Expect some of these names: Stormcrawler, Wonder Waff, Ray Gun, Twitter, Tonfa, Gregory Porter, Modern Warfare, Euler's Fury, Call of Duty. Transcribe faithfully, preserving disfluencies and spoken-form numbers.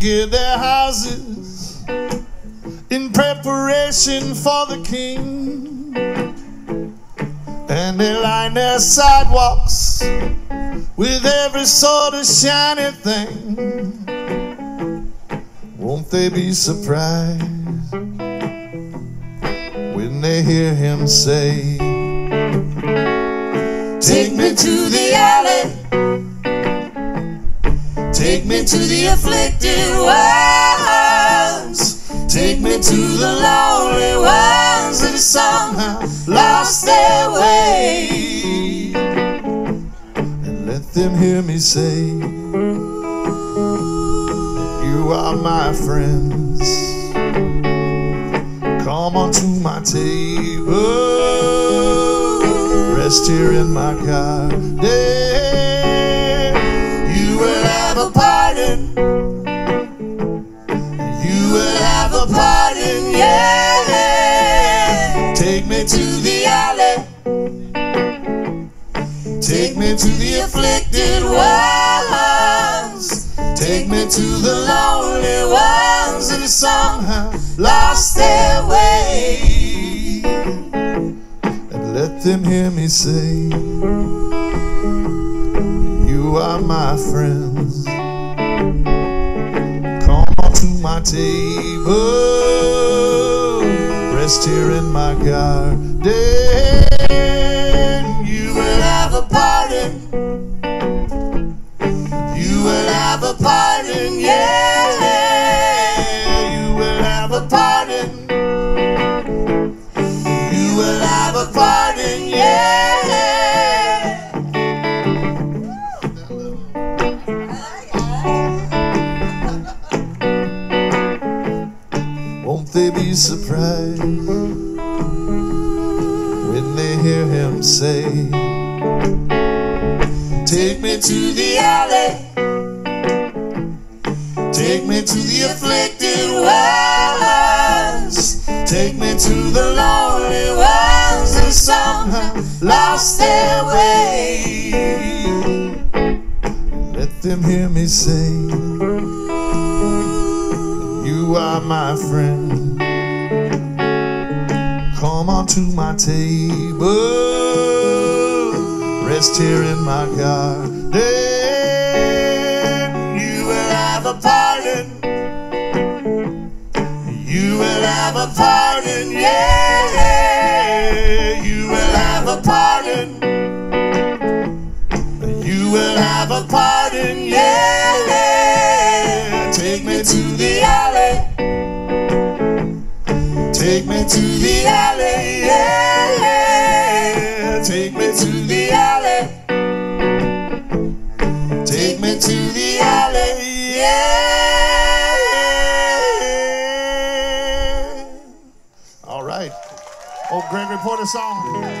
get their houses in preparation for the king, and they line their sidewalks with every sort of shiny thing. Won't they be surprised when they hear him say, take me to the alley, take me to the afflicted ones, take me to the lonely ones that somehow lost their way, and let them hear me say, you are my friends, come onto my table, rest here in my garden. A pardon, you will have a pardon, yeah. Take me to the alley, take me to the afflicted ones, take me to the lonely ones that somehow lost their way, and let them hear me say, you are my friends, come on to my table, rest here in my garden. You will have a pardon, you will have a pardon, yeah. You will have a pardon, you will have a pardon, yeah. Won't they be surprised when they hear him say, take me to the alley, take me to the afflicted ones, take me to the lonely ones that somehow lost their way, let them hear me say, you are my friend, come on to my table, rest here in my garden. You will have a pardon, you will have a pardon, yeah. You will have a pardon, you will have a pardon, yeah. Take me to the alley, take me to the alley, yeah, yeah. Take me to the alley, take me to the alley, yeah. All right, old Gregory Porter song.